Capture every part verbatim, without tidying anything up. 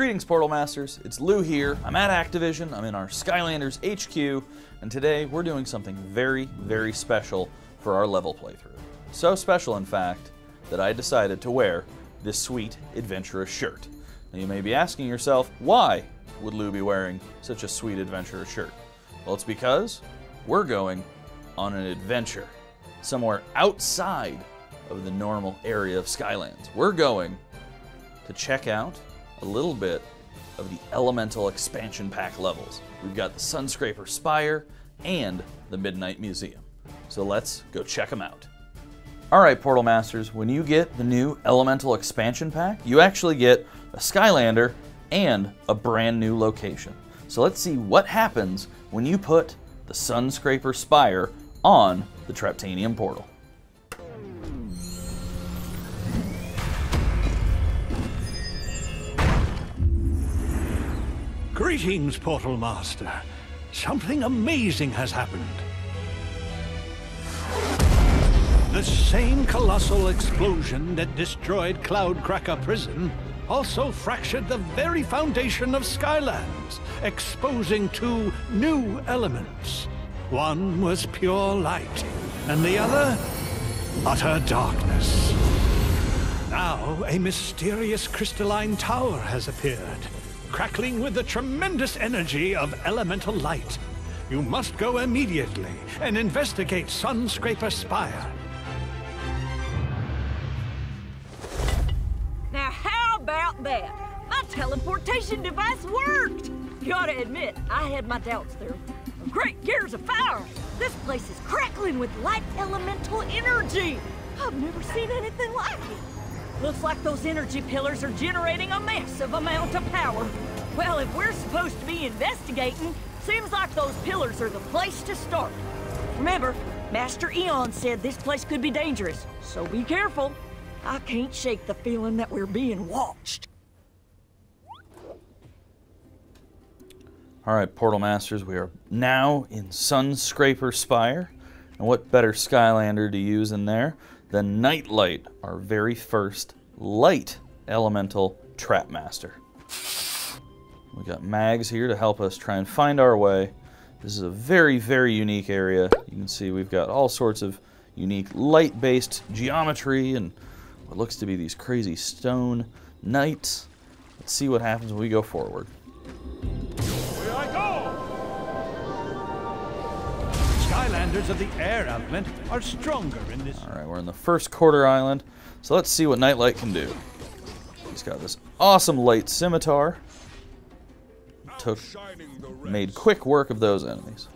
Greetings, Portal Masters. It's Lou here. I'm at Activision. I'm in our Skylanders H Q, and today we're doing something very, very special for our level playthrough. So special, in fact, that I decided to wear this sweet, adventurous shirt. Now, you may be asking yourself, why would Lou be wearing such a sweet, adventurous shirt? Well, it's because we're going on an adventure somewhere outside of the normal area of Skylands. We're going to check out a little bit of the Elemental Expansion Pack levels. We've got the Sunscraper Spire and the Midnight Museum. So let's go check them out. All right, Portal Masters, when you get the new Elemental Expansion Pack, you actually get a Skylander and a brand new location. So let's see what happens when you put the Sunscraper Spire on the Traptanium Portal. Greetings, Portal Master. Something amazing has happened. The same colossal explosion that destroyed Cloudcracker Prison also fractured the very foundation of Skylands, exposing two new elements. One was pure light, and the other, utter darkness. Now, a mysterious crystalline tower has appeared, crackling with the tremendous energy of elemental light. You must go immediately and investigate Sunscraper Spire. Now how about that? My teleportation device worked! You ought to admit, I had my doubts there. Great gears of fire! This place is crackling with light elemental energy! I've never seen anything like it. Looks like those energy pillars are generating a massive amount of power. Well, if we're supposed to be investigating, seems like those pillars are the place to start. Remember, Master Eon said this place could be dangerous, so be careful. I can't shake the feeling that we're being watched. All right, Portal Masters, we are now in Sunscraper Spire. And what better Skylander to use in there than Night Light, our very first light elemental trap master. We got Mags here to help us try and find our way. This is a very, very unique area. You can see we've got all sorts of unique light-based geometry and what looks to be these crazy stone knights. Let's see what happens when we go forward. Here I go! Skylanders of the air element are stronger in this. All right, we're in the first quarter island, so let's see what Night Light can do. He's got this awesome light scimitar. Took, made quick work of those enemies.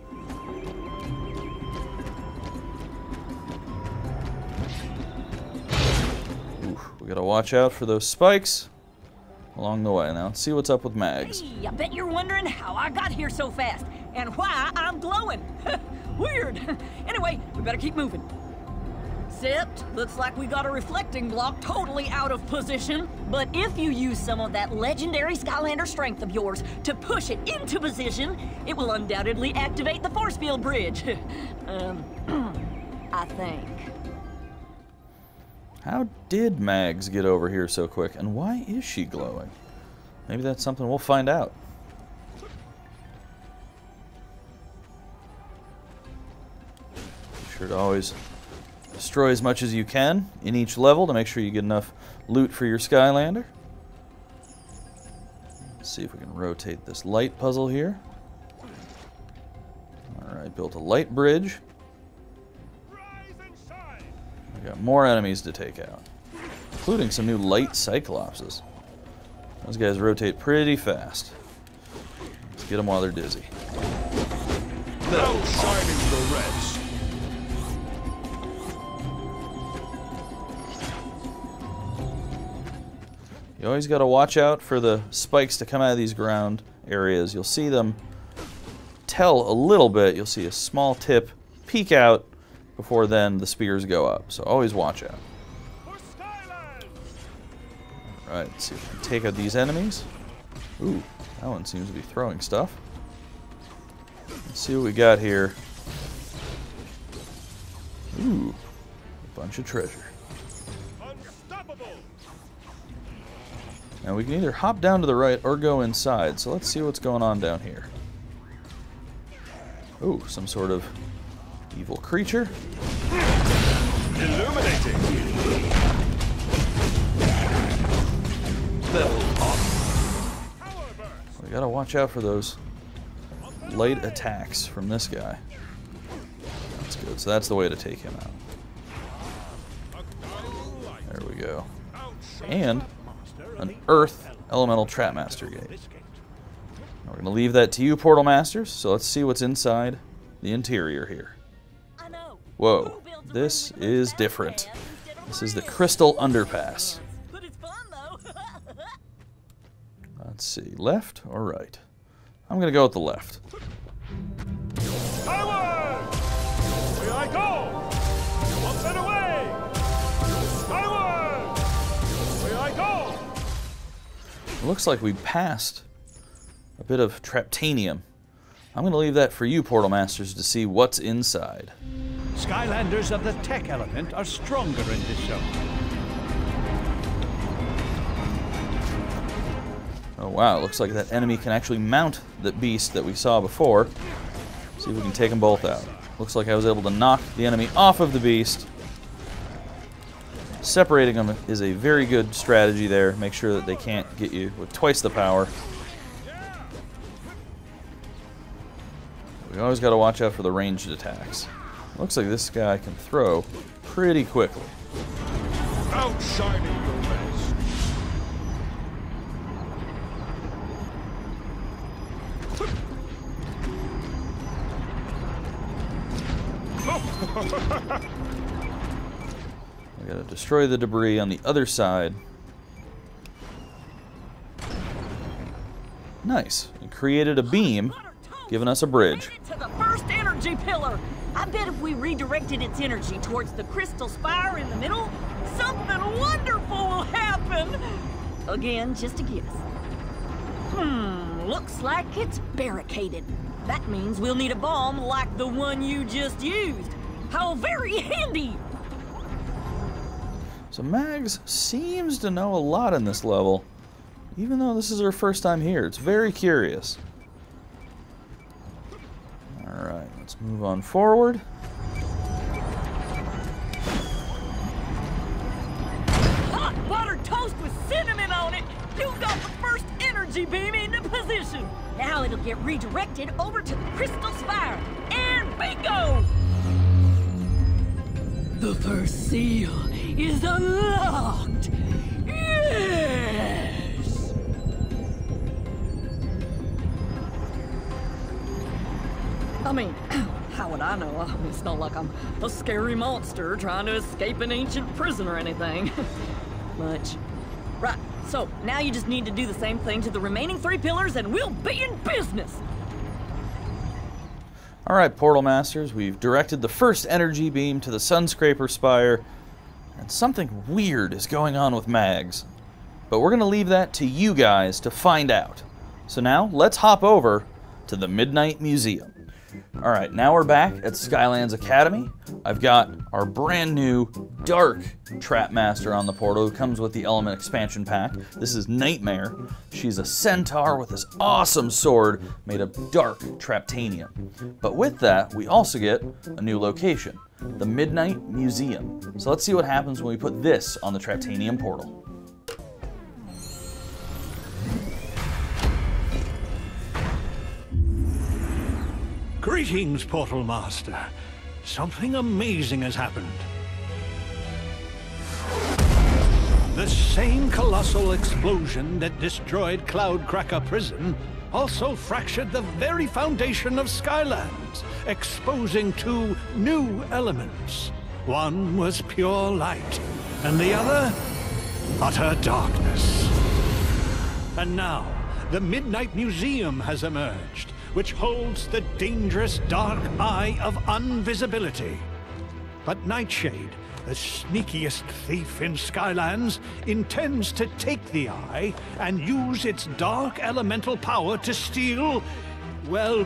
Oof, we gotta watch out for those spikes along the way. Now let's see what's up with Mags. Hey, I bet you're wondering how I got here so fast and why I'm glowing. Weird. Anyway, we better keep moving. Except, looks like we got a reflecting block totally out of position. But if you use some of that legendary Skylander strength of yours to push it into position, it will undoubtedly activate the force field bridge. um, I think. How did Mags get over here so quick, and why is she glowing? Maybe that's something we'll find out. Sure to always destroy as much as you can in each level to make sure you get enough loot for your Skylander. Let's see if we can rotate this light puzzle here. Alright, built a light bridge. We got more enemies to take out, including some new light Cyclopses. Those guys rotate pretty fast. Let's get them while they're dizzy. No shining the reds. You always got to watch out for the spikes to come out of these ground areas. You'll see them tell a little bit. You'll see a small tip peek out before then the spears go up. So always watch out. Alright, let's see if we can take out these enemies. Ooh, that one seems to be throwing stuff. Let's see what we got here. Ooh, a bunch of treasure. Now we can either hop down to the right or go inside, so let's see what's going on down here. Ooh, some sort of evil creature. Illuminating. Level up. We gotta watch out for those light attacks from this guy. That's good, so that's the way to take him out. There we go. And an Earth Elemental Trapmaster Gate. Now we're gonna leave that to you, Portal Masters, so let's see what's inside the interior here. Whoa, this is different. This is the Crystal Underpass. Let's see, left or right? I'm gonna go with the left. Skyward! Here I go! One set away! Skyward! Here I go! It looks like we passed a bit of Traptanium. I'm gonna leave that for you, Portal Masters, to see what's inside. Skylanders of the tech element are stronger in this zone. Oh wow, looks like that enemy can actually mount the beast that we saw before. See if we can take them both out. Looks like I was able to knock the enemy off of the beast. Separating them is a very good strategy there. Make sure that they can't get you with twice the power. We always got to watch out for the ranged attacks. Looks like this guy can throw pretty quickly. Outshining your race. We gotta destroy the debris on the other side. Nice. It created a beam, giving us a bridge. To the first energy pillar. I bet if we redirected its energy towards the crystal spire in the middle, something wonderful will happen. Again, just a guess. Hmm, looks like it's barricaded. That means we'll need a bomb like the one you just used. How very handy! So Mags seems to know a lot in this level, even though this is her first time here. It's very curious. Alright, let's move on forward. Hot buttered toast with cinnamon on it! You got the first energy beam into position! Now it'll get redirected over to the crystal spire. And bingo! The first seal is unlocked! Yes! I mean, how would I know? I mean, it's not like I'm a scary monster trying to escape an ancient prison or anything. Much. Right. So, now you just need to do the same thing to the remaining three pillars and we'll be in business! Alright, Portal Masters, we've directed the first energy beam to the Sunscraper Spire, and something weird is going on with Mags. But we're going to leave that to you guys to find out. So now, let's hop over to the Midnight Museum. Alright, now we're back at Skylands Academy. I've got our brand new Dark Trapmaster on the portal who comes with the Element Expansion Pack. This is Nightmare. She's a centaur with this awesome sword made of dark Traptanium. But with that, we also get a new location, the Midnight Museum. So let's see what happens when we put this on the Traptanium portal. Greetings, Portal Master. Something amazing has happened. The same colossal explosion that destroyed Cloudcracker Prison also fractured the very foundation of Skylands, exposing two new elements. One was pure light, and the other, utter darkness. And now, the Midnight Museum has emerged, which holds the dangerous Dark Eye of Unvisibility. But Nightshade, the sneakiest thief in Skylands, intends to take the Eye and use its dark elemental power to steal, well,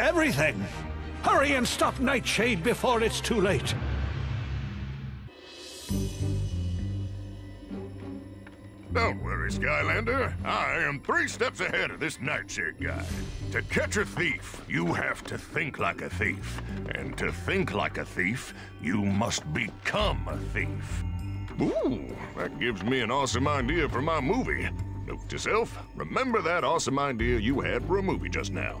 everything. Hurry and stop Nightshade before it's too late. Don't worry, Skylander. I am three steps ahead of this Nightshade guy. To catch a thief, you have to think like a thief. And to think like a thief, you must become a thief. Ooh, that gives me an awesome idea for my movie. Note to self, remember that awesome idea you had for a movie just now.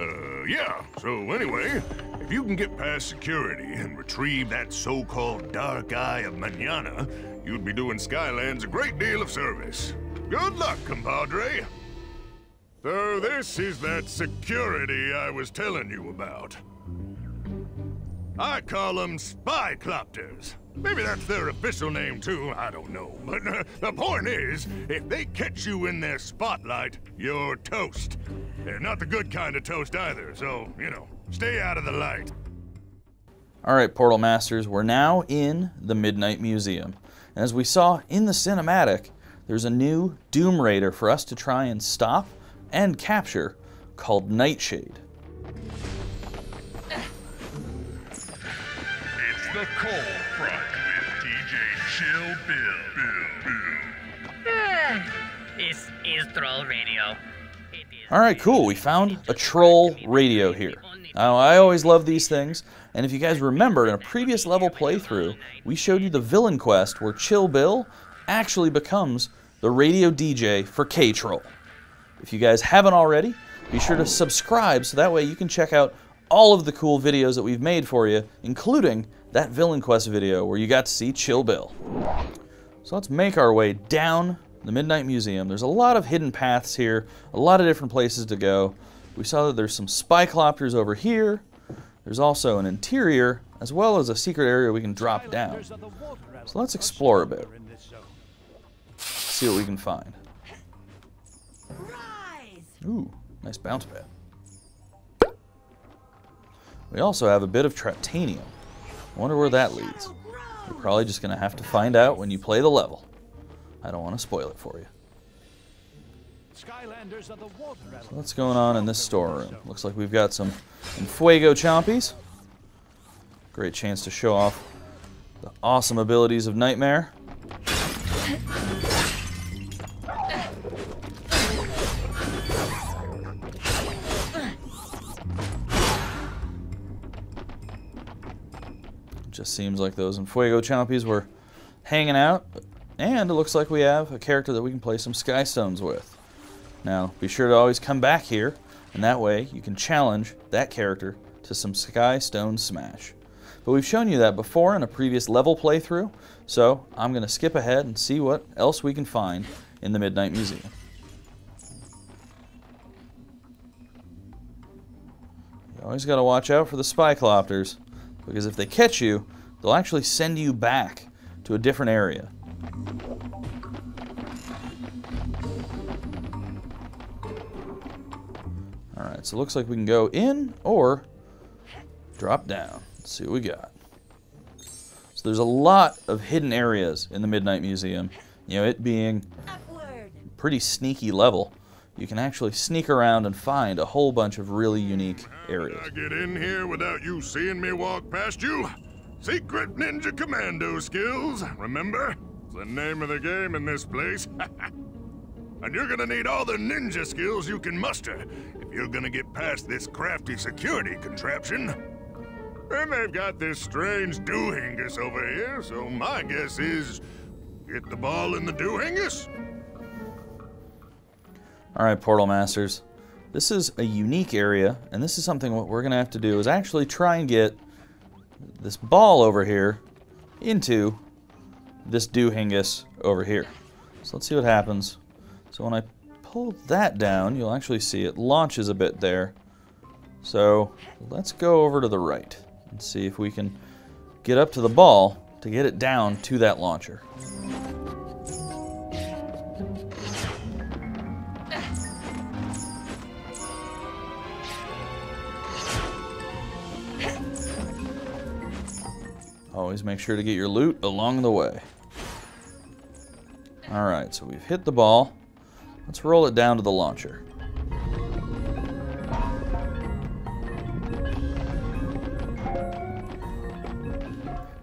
Uh, yeah, so anyway, if you can get past security and retrieve that so-called Dark Eye of Manyana, you'd be doing Skylands a great deal of service. Good luck, compadre! So this is that security I was telling you about. I call them Spy-Clopters. Maybe that's their official name too, I don't know. But uh, the point is, if they catch you in their spotlight, you're toast. And not the good kind of toast either, so, you know, stay out of the light. Alright, Portal Masters, we're now in the Midnight Museum. And as we saw in the cinematic, there's a new Doom Raider for us to try and stop and capture called Nightshade. It's the cold front with D J Chill Bill. Bill, Bill. Ah, this is Troll Radio. Alright, cool. We found a troll radio here. Now, I always love these things, and if you guys remember, in a previous level playthrough, we showed you the Villain Quest where Chill Bill actually becomes the radio D J for K-Troll. If you guys haven't already, be sure to subscribe so that way you can check out all of the cool videos that we've made for you, including that Villain Quest video where you got to see Chill Bill. So let's make our way down the Midnight Museum. There's a lot of hidden paths here, a lot of different places to go. We saw that there's some Spy-Clopters over here. There's also an interior, as well as a secret area we can drop down. So let's explore a bit. See what we can find. Ooh, nice bounce pad. We also have a bit of Traptanium. I wonder where that leads. You're probably just gonna have to find out when you play the level. I don't want to spoil it for you. So what's going on in this storeroom? Looks like we've got some Enfuego Chompies. Great chance to show off the awesome abilities of Nightmare. It just seems like those Enfuego Chompies were hanging out. And it looks like we have a character that we can play some Sky Stones with. Now, be sure to always come back here, and that way you can challenge that character to some Sky Stone Smash. But we've shown you that before in a previous level playthrough, so I'm going to skip ahead and see what else we can find in the Midnight Museum. You always got to watch out for the Spy-Clopters, because if they catch you, they'll actually send you back to a different area. Alright, so it looks like we can go in or drop down. Let's see what we got. So there's a lot of hidden areas in the Midnight Museum. You know, it being a pretty sneaky level, you can actually sneak around and find a whole bunch of really unique areas. How did I get in here without you seeing me walk past you? Secret Ninja Commando skills, remember? It's the name of the game in this place. And you're gonna need all the ninja skills you can muster if you're gonna get past this crafty security contraption. And they've got this strange Doohingus over here, so my guess is get the ball in the Doohingus. Alright, Portal Masters. This is a unique area, and this is something what we're gonna have to do is actually try and get this ball over here into this Doohingus over here. So let's see what happens. So when I pull that down, you'll actually see it launches a bit there. So let's go over to the right and see if we can get up to the ball to get it down to that launcher. Always make sure to get your loot along the way. Alright, so we've hit the ball. Let's roll it down to the launcher.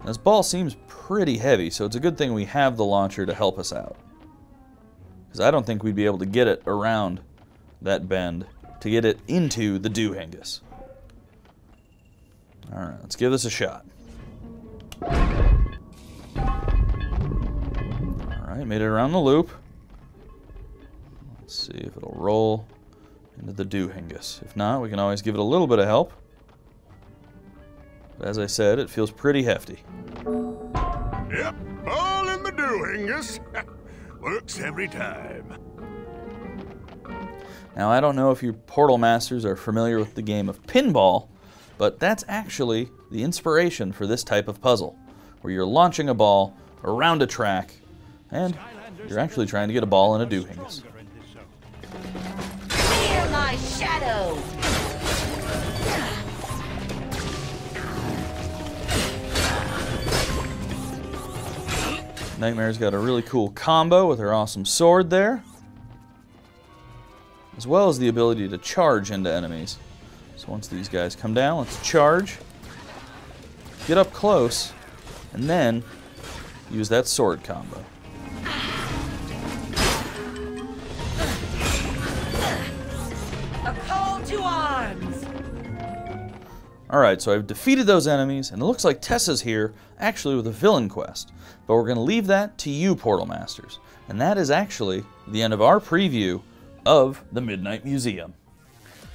This ball seems pretty heavy, so it's a good thing we have the launcher to help us out. because I don't think we'd be able to get it around that bend to get it into the Doohingus. Alright, let's give this a shot. Alright, made it around the loop. Let's see if it'll roll into the Doohingus. If not, we can always give it a little bit of help. But as I said, it feels pretty hefty. Yep, all in the Doohingus. Works every time. Now, I don't know if you Portal Masters are familiar with the game of pinball, but that's actually the inspiration for this type of puzzle, where you're launching a ball around a track, and you're actually trying to get a ball in a Doohingus. Clear my shadow! Nightmare's got a really cool combo with her awesome sword there, as well as the ability to charge into enemies. So once these guys come down, let's charge, get up close, and then use that sword combo. A call to arms. Alright, so I've defeated those enemies, and it looks like Tessa's here, actually with a villain quest. But we're going to leave that to you, Portal Masters. And that is actually the end of our preview of the Midnight Museum.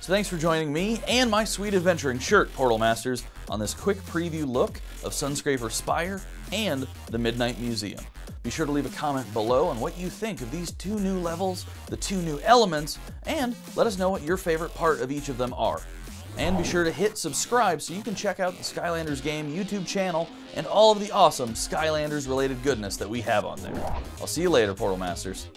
So thanks for joining me and my sweet adventuring shirt, Portal Masters, on this quick preview look of Sunscraper Spire and the Midnight Museum. Be sure to leave a comment below on what you think of these two new levels, the two new elements, and let us know what your favorite part of each of them are. And be sure to hit subscribe so you can check out the Skylanders Game YouTube channel and all of the awesome Skylanders related goodness that we have on there. I'll see you later, Portal Masters.